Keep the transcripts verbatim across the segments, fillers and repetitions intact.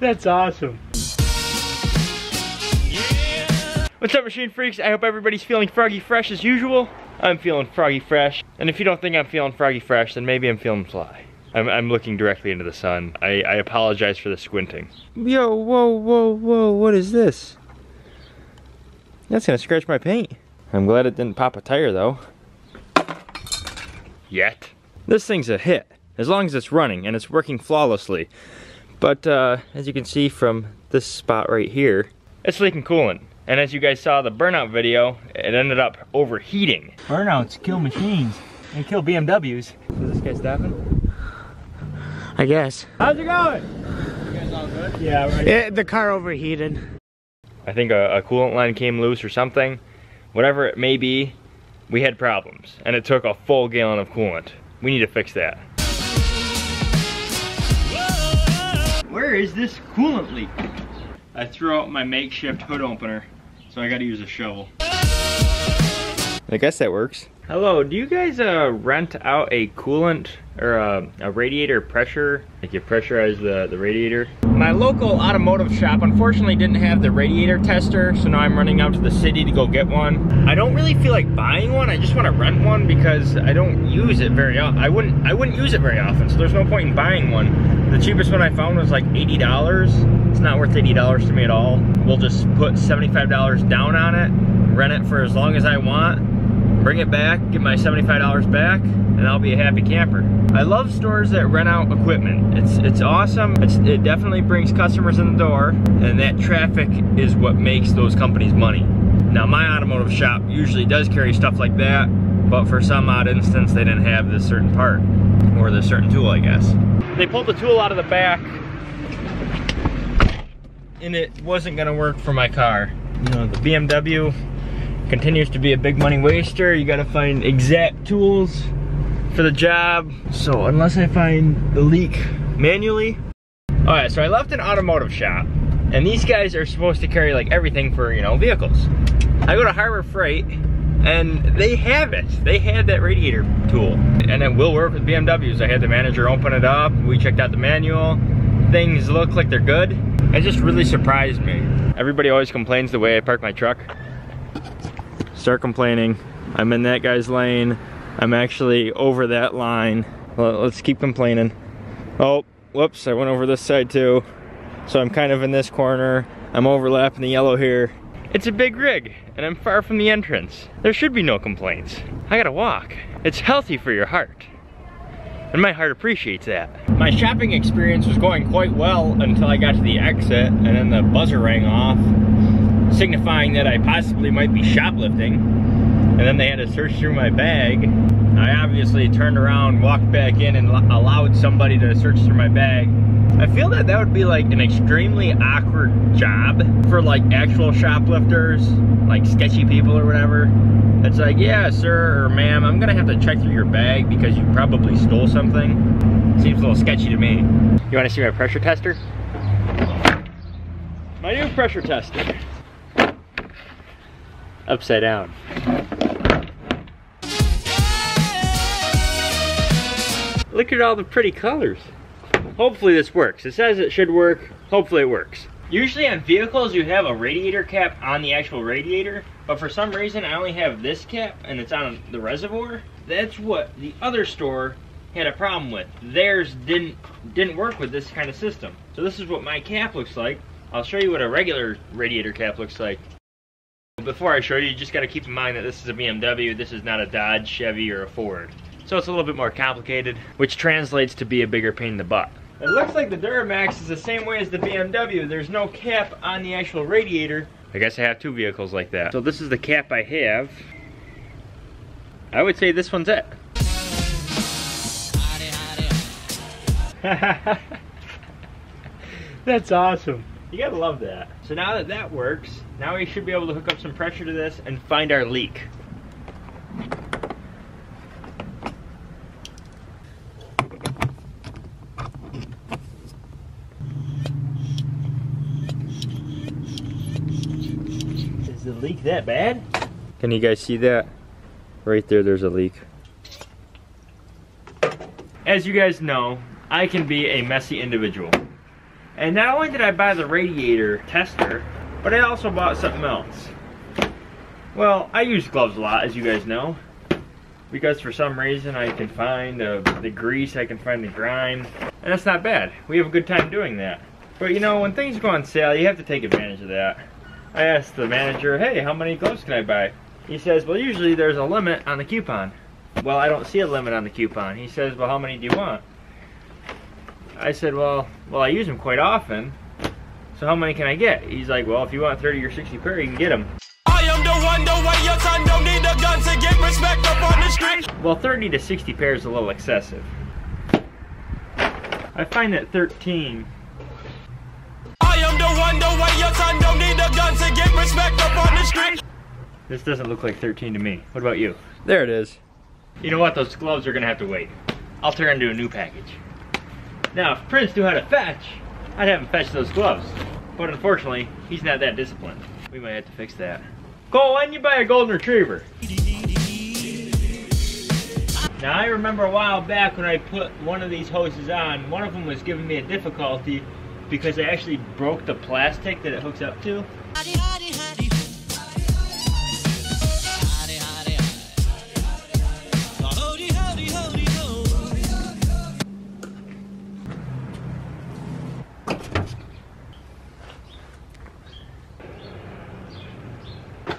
That's awesome. Yeah. What's up, machine freaks? I hope everybody's feeling froggy fresh as usual. I'm feeling froggy fresh. And if you don't think I'm feeling froggy fresh, then maybe I'm feeling fly. I'm, I'm looking directly into the sun. I, I apologize for the squinting. Yo, whoa, whoa, whoa, what is this? That's gonna scratch my paint. I'm glad it didn't pop a tire though. Yet. This thing's a hit, as long as it's running and it's working flawlessly. But uh, as you can see from this spot right here, it's leaking coolant. And as you guys saw the burnout video, it ended up overheating. Burnouts kill machines and kill B M Ws. Is this guy stopping? I guess. How's it going? You guys all good? Yeah, right. It, the car overheated. I think a, a coolant line came loose or something. Whatever it may be, we had problems. And it took a full gallon of coolant. We need to fix that. Where is this coolant leak? I threw out my makeshift hood opener, so I gotta use a shovel. I guess that works. Hello, do you guys uh, rent out a coolant or a, a radiator pressure? Like you pressurize the, the radiator? My local automotive shop unfortunately didn't have the radiator tester, so now I'm running out to the city to go get one. I don't really feel like buying one, I just want to rent one because I don't use it very often. I wouldn't, I wouldn't use it very often, so there's no point in buying one. The cheapest one I found was like eighty dollars. It's not worth eighty dollars to me at all. We'll just put seventy-five dollars down on it, rent it for as long as I want, bring it back, get my seventy-five dollars back, and I'll be a happy camper. I love stores that rent out equipment. It's it's awesome. It's, it definitely brings customers in the door, and that traffic is what makes those companies money. Now, my automotive shop usually does carry stuff like that, but for some odd instance, they didn't have this certain part, or this certain tool, I guess. They pulled the tool out of the back, and it wasn't gonna work for my car. You know, the B M W, continues to be a big money waster. You gotta find exact tools for the job. So unless I find the leak manually. All right, so I left an automotive shop and these guys are supposed to carry like everything for, you know, vehicles. I go to Harbor Freight and they have it. They had that radiator tool and it will work with B M Ws. I had the manager open it up. We checked out the manual. Things look like they're good. It just really surprised me. Everybody always complains the way I park my truck. Start complaining. I'm in that guy's lane. I'm actually over that line. Let's keep complaining. Oh, whoops, I went over this side too. So I'm kind of in this corner. I'm overlapping the yellow here. It's a big rig, and I'm far from the entrance. There should be no complaints. I gotta walk. It's healthy for your heart. And my heart appreciates that. My shopping experience was going quite well until I got to the exit, and then the buzzer rang off, signifying that I possibly might be shoplifting. And then they had to search through my bag. I obviously turned around, walked back in, and allowed somebody to search through my bag. I feel that that would be like an extremely awkward job for like actual shoplifters, like sketchy people or whatever. It's like, yeah, sir or ma'am, I'm gonna have to check through your bag because you probably stole something. Seems a little sketchy to me. You wanna see my pressure tester? My new pressure tester. Upside down. Look at all the pretty colors. Hopefully this works. It says it should work. Hopefully it works. Usually on vehicles you have a radiator cap on the actual radiator, but for some reason I only have this cap and it's on the reservoir. That's what the other store had a problem with. Theirs didn't didn't work with this kind of system. So this is what my cap looks like. I'll show you what a regular radiator cap looks like. Before I show you, you just got to keep in mind that this is a B M W, this is not a Dodge, Chevy, or a Ford. So it's a little bit more complicated, which translates to be a bigger pain in the butt. It looks like the Duramax is the same way as the B M W. There's no cap on the actual radiator. I guess I have two vehicles like that. So this is the cap I have. I would say this one's it. That's awesome. You gotta love that. So now that that works, now we should be able to hook up some pressure to this and find our leak. Is the leak that bad? Can you guys see that? Right there, there's a leak. As you guys know, I can be a messy individual. And not only did I buy the radiator tester, but I also bought something else. Well, I use gloves a lot, as you guys know, because for some reason I can find the, the grease, I can find the grime, and that's not bad. We have a good time doing that. But you know, when things go on sale, you have to take advantage of that. I asked the manager, hey, how many gloves can I buy? He says, well, usually there's a limit on the coupon. Well, I don't see a limit on the coupon. He says, well, how many do you want? I said, well, well, I use them quite often, so how many can I get? He's like, well, if you want thirty or sixty pair, you can get them. I am the one, the way your time don't need a gun to get respect up on the street. Well, thirty to sixty pairs is a little excessive. I find that thirteen. I am the one, the way your time don't need a gun to get respect up on the street. This doesn't look like thirteen to me. What about you? There it is. You know what? Those gloves are gonna have to wait. I'll turn into a new package. Now, if Prince knew how to fetch, I'd have him fetch those gloves. But unfortunately, he's not that disciplined. We might have to fix that. Cole, why didn't you buy a golden retriever? Now, I remember a while back when I put one of these hoses on, one of them was giving me a difficulty because I actually broke the plastic that it hooks up to.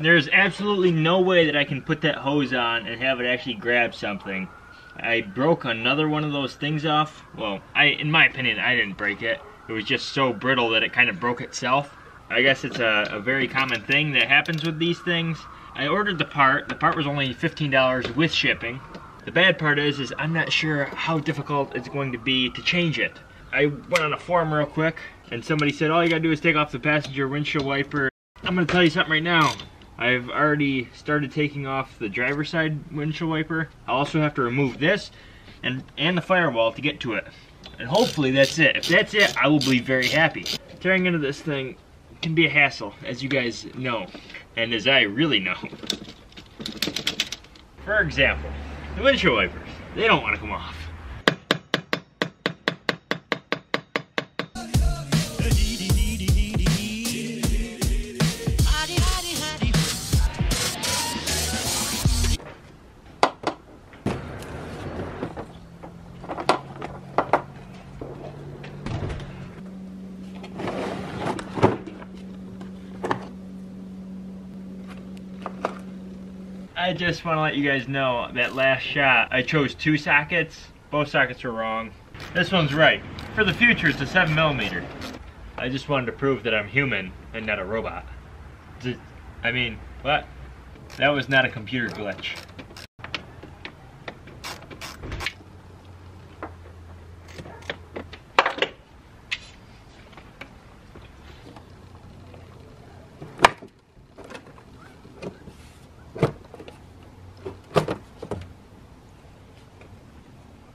There's absolutely no way that I can put that hose on and have it actually grab something. I broke another one of those things off. Well, I, in my opinion, I didn't break it. It was just so brittle that it kind of broke itself. I guess it's a, a very common thing that happens with these things. I ordered the part. The part was only fifteen dollars with shipping. The bad part is, is I'm not sure how difficult it's going to be to change it. I went on a forum real quick, and somebody said, all you gotta do is take off the passenger windshield wiper. I'm gonna tell you something right now. I've already started taking off the driver's side windshield wiper. I'll also have to remove this and, and the firewall to get to it. And hopefully that's it. If that's it, I will be very happy. Tearing into this thing can be a hassle, as you guys know, and as I really know. For example, the windshield wipers, they don't want to come off. I just want to let you guys know that last shot, I chose two sockets. Both sockets were wrong. This one's right. For the future, it's a seven millimeter. I just wanted to prove that I'm human and not a robot. I mean, what? That was not a computer glitch.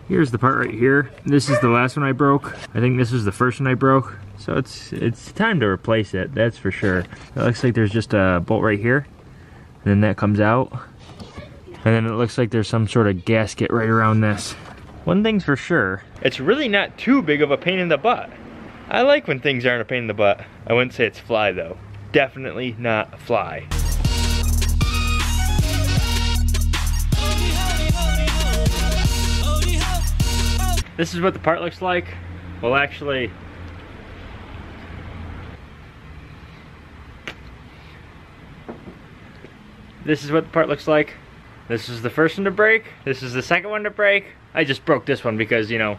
Here's the part right here. This is the last one I broke. I think this is the first one I broke. So it's it's time to replace it, that's for sure. It looks like there's just a bolt right here. And then that comes out. And then it looks like there's some sort of gasket right around this. One thing's for sure, it's really not too big of a pain in the butt. I like when things aren't a pain in the butt. I wouldn't say it's fly though. Definitely not fly. This is what the part looks like. Well, actually, this is what the part looks like. This is the first one to break. This is the second one to break. I just broke this one because, you know,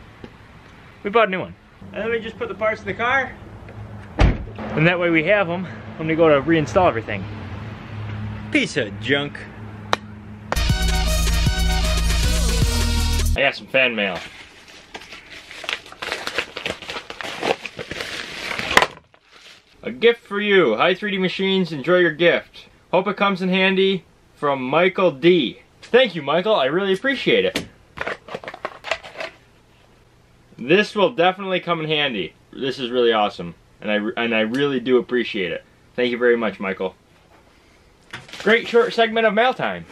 we bought a new one. And then we just put the parts in the car. And that way we have them when we go to reinstall everything. Piece of junk. I got some fan mail. A gift for you. Hi three D Machines, enjoy your gift. Hope it comes in handy. From Michael D. Thank you, Michael, I really appreciate it. This will definitely come in handy. This is really awesome, and I, and I really do appreciate it. Thank you very much, Michael. Great short segment of mail time.